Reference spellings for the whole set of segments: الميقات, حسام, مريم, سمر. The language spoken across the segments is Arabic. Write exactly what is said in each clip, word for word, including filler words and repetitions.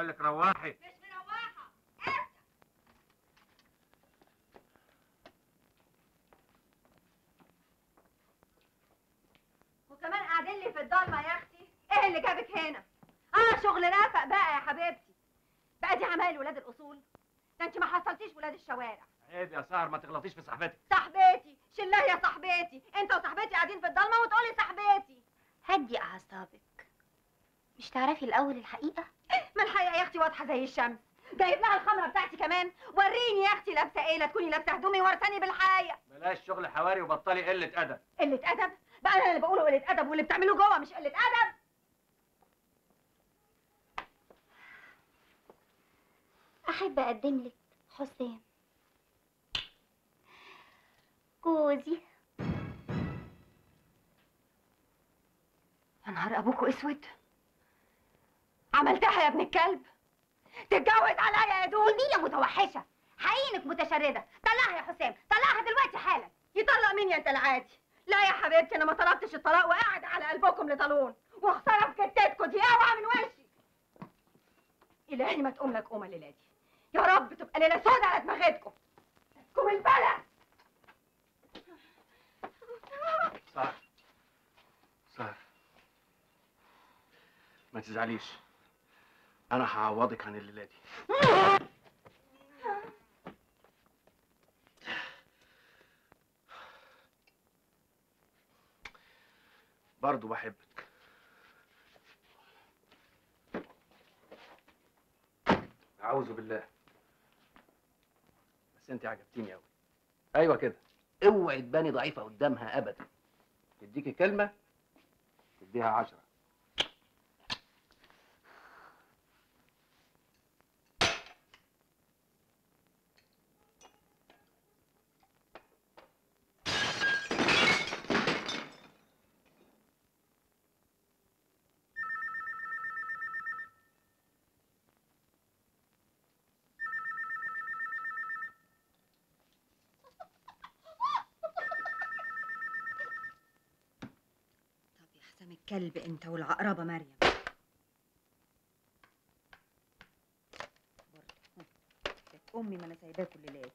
بقول لك روحي. مش مروحه، ارجع. وكمان قاعدين لي في الضلمه يا اختي، ايه اللي جابك هنا؟ اه شغل رافق بقى يا حبيبتي. بقى دي عمال ولاد الاصول؟ ده انت ما حصلتيش ولاد الشوارع. عيب يا سهر، ما تغلطيش في صاحبتك. صاحبتي؟ شلها يا صاحبتي، انت وصاحبتي قاعدين في الضلمه وتقولي صاحبتي. هدي اعصابك. مش تعرفي الاول الحقيقه؟ ما الحقيقه يا اختي واضحه زي الشمس. جايب لها الخمره بتاعتي كمان. وريني يا اختي لابسه ايه، لا تكوني لابسه هدومي ورثاني بالحقيقه. بلاش شغل حواري وبطلي قله ادب. قله ادب؟ بقى انا اللي بقوله قله ادب واللي بتعمله جوه مش قله ادب. احب اقدم لك حسام جوزي. يا نهار ابوكوا اسود، عملتها يا ابن الكلب، تتجوز عليا يا دول. جميله متوحشه، حقينك متشرده. طلعها يا حسام، طلعها دلوقتي حالا. يطلق مين يا انت العادي؟ لا يا حبيبتي انا ما طلبتش الطلاق، وقاعد على قلبكم لطالون، وخساره في كتتكوا دي. اوعى من وشي، الهي ما تقوم لك قومه الليله دي، يا رب تبقى ليله سودة على دماغتكم. مسكم البلا. صح صح، ما تزعليش، انا هعوضك عن الليله دي. برضه بحبك. اعوذ بالله، بس انت عجبتيني قوي. ايوه كده، اوعي تباني ضعيفه قدامها ابدا. تديكي كلمه تديها عشرة. كلب انت والعقربه مريم. برضه كانت امي ما انا سايباكوا الليله دي.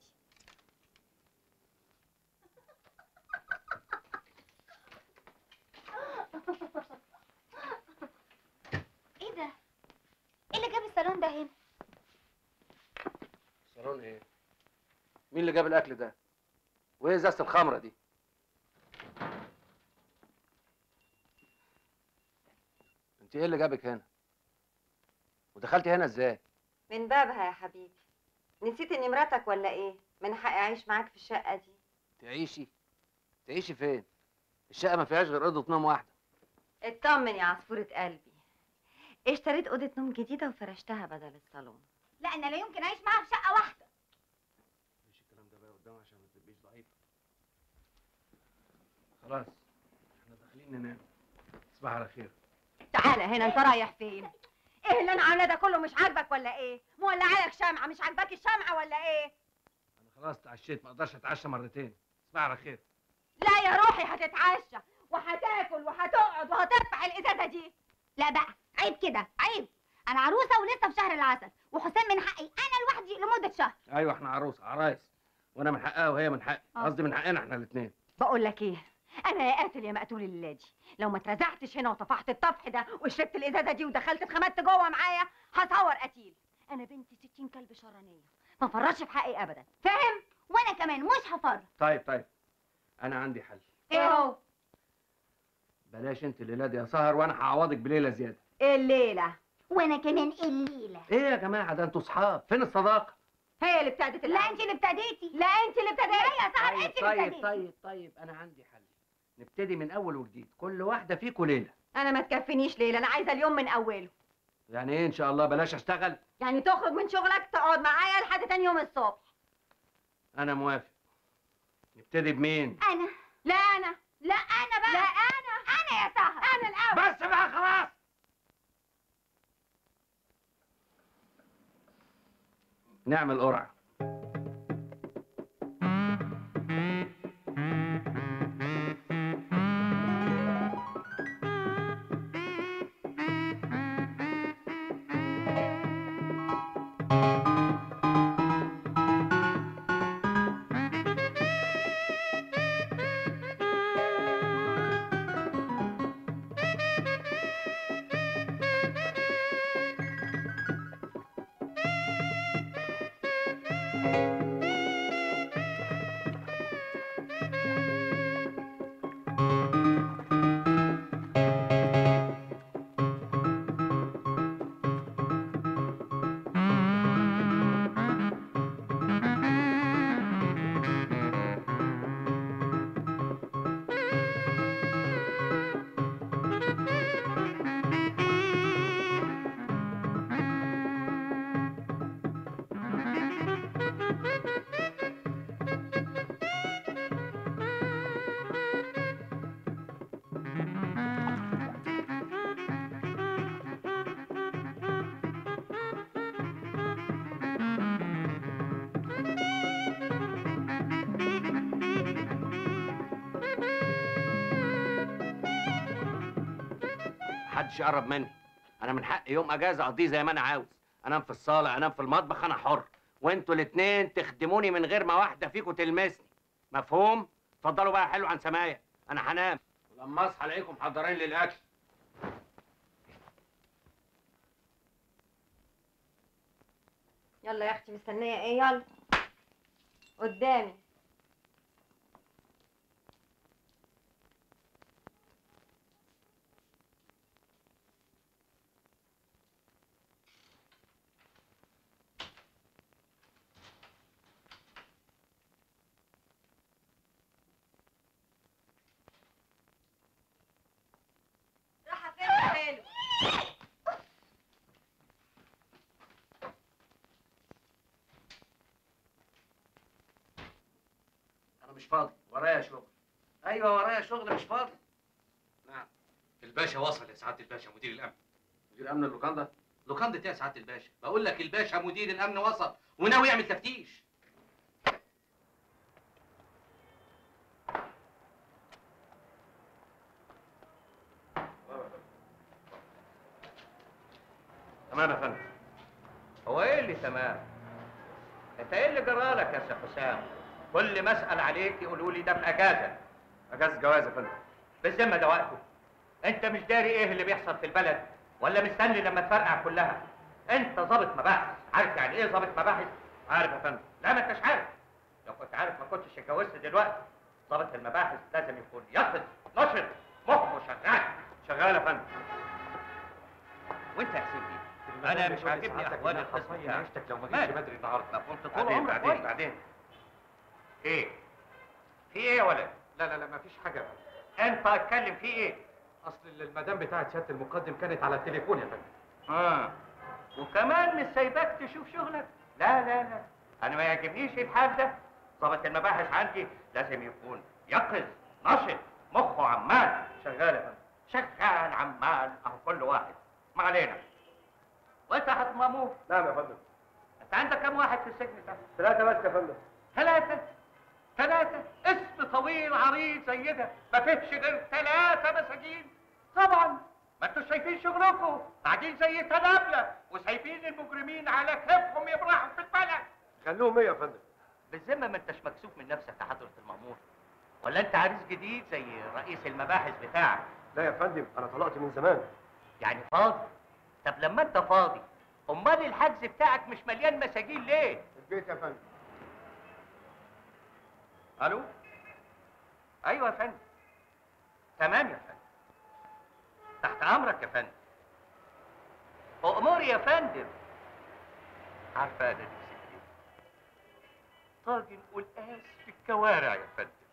ايه ده؟ ايه اللي جاب الصالون ده هنا؟ صالون ايه؟ مين اللي جاب الاكل ده؟ وايه ازازه الخمره دي؟ ايه اللي جابك هنا؟ ودخلتي هنا ازاي؟ من بابها يا حبيبي. نسيت اني مراتك ولا ايه؟ من حقي اعيش معاك في الشقه دي. تعيشي؟ تعيشي فين؟ الشقه ما فيهاش غير اوضه نوم واحده. اطمن يا عصفوره قلبي، اشتريت اوضه نوم جديده وفرشتها بدل الصالون. لا انا لا يمكن اعيش معاها في شقه واحده. مش الكلام ده بقى قدام عشان ما تبقيش ضعيفه. خلاص احنا داخلين ننام. تصبح على خير. تعالى هنا، انت رايح فين؟ ايه اللي انا عاملاه ده كله؟ مش عاجبك ولا ايه؟ مولعاك شمعه، مش عاجباك الشمعه ولا ايه؟ انا خلاص اتعشيت، ما اقدرش اتعشى مرتين. اسمع على خير. لا يا روحي، هتتعشى وهتاكل وهتقعد وهترفع الازازه دي. لا بقى عيب كده، عيب. انا عروسه ولسه في شهر العسل، وحسام من حقي انا لوحدي لمده شهر. ايوه احنا عروسه عرايس، وانا من حقها وهي من حقي، قصدي من حقنا احنا الاثنين. بقول لك ايه، أنا يا قاتل يا مقتول الليلة دي، لو ما اترزعتش هنا وطفحت الطفح ده وشربت الإزازة دي ودخلت اتخمدت جوه معايا، هصور قتيل. أنا بنتي ستين كلب شرانية، ما فرطش في حقي أبدا، فاهم؟ وأنا كمان مش هفرط. طيب طيب، أنا عندي حل. إيه هو؟ بلاش أنت الليلة دي يا سهر، وأنا هعوضك بليلة زيادة. إيه الليلة؟ وأنا كمان الليلة. إيه يا جماعة، ده أنتوا صحاب، فين الصداقة؟ هي اللي ابتدت. لا أنت اللي ابتديتي. لا أنت اللي ابتديتي يا سهر، أنت اللي ابتديتي. طيب طيب طيب، أنا عندي حل. نبتدي من اول وجديد، كل واحده فيكوا ليله. انا ما تكفنيش ليله، انا عايزه اليوم من اوله. يعني ايه ان شاء الله؟ بلاش اشتغل يعني؟ تخرج من شغلك تقعد معايا لحد تاني يوم الصبح. انا موافق. نبتدي بمين؟ انا. لا انا، لا انا بقى. لا انا، انا يا سهر، انا الاول. بس بقى خلاص. نعمل قرعه. محدش يقرب مني. انا من حق يوم اجازه اقضيه زي ما انا عاوز، انام في الصاله انام في المطبخ، انا حر. وانتوا الاثنين تخدموني من غير ما واحده فيكم تلمسني، مفهوم؟ اتفضلوا بقى حلو عن سمايه، انا هنام ولما اصحى الاقيكم محضرين لي الاكل. يلا يا اختي مستنيه ايه؟ يلا قدامي. مش فاضي، ورايا شغل. ايوه ورايا شغل مش فاضي. نعم. الباشا وصل يا سعاده الباشا مدير الامن. مدير امن اللوكاندا؟ لوكاندا ايه يا سعاده الباشا؟ بقول لك الباشا مدير الامن وصل وناوي يعمل تفتيش. تمام يا فندم. هو ايه اللي تمام؟ انت ايه اللي جرالك يا سي حسام؟ كل ما اسال عليك يقولوا لي ده في اجازه. اجازه جواز يا فندم. بالذمه ده وقته. انت مش داري ايه اللي بيحصل في البلد ولا مستني لما تفرقع كلها؟ انت ضابط مباحث، عارف يعني ايه ضابط مباحث؟ عارف يا فندم. لا ما انتش عارف. لو كنت عارف ما كنتش اتجوزت دلوقتي. ضابط المباحث لازم يكون يقظ نشط مخه شغال. شغال يا فندم. وانت يا حسين انا مش عاجبني احوال القسم بتاعك. عيشتك لو ما جيتش بدري النهارده. ما كنت طول عمرك بعدين بعدين, بعدين. ايه؟ في ايه يا ولد؟ لا لا لا مفيش حاجة. انت هتكلم في ايه؟ اصل المدام بتاعت سيادة المقدم كانت على التليفون يا فندم. اه وكمان مش سايباك تشوف شغلك؟ لا لا لا انا ما يعجبنيش الحال ده. ضابط المباحث عندي لازم يكون يقظ نشط مخه عمال شغال يا فندم. شغال عمال اهو كل واحد. ما علينا. وانت هتضمموه؟ نعم يا فندم. انت عندك كام واحد في السجن ده؟ ثلاثة بس يا فندم. ثلاثة؟ ثلاثة؟ اسم طويل عريض زي ده، ما فيهش غير ثلاثة مساجين؟ طبعًا، ما انتوا شايفين شغلكم، قاعدين زي تنابلة، وسايبين المجرمين على كيفهم يبرحوا في البلد. خلوهم ايه يا فندم؟ بالذمة ما انتش مكسوف من نفسك يا حضرة المأمور، ولا انت عريس جديد زي رئيس المباحث بتاعك؟ لا يا فندم، أنا طلقت من زمان. يعني فاضي؟ طب لما انت فاضي، أمال الحجز بتاعك مش مليان مساجين ليه؟ البيت يا فندم. الو ايوه يا فندم. تمام يا فندم، تحت امرك يا فندم. اموري يا فندم. عارفه انا نفسي ايه؟ طاجن قلقاس في الكوارع يا فندم.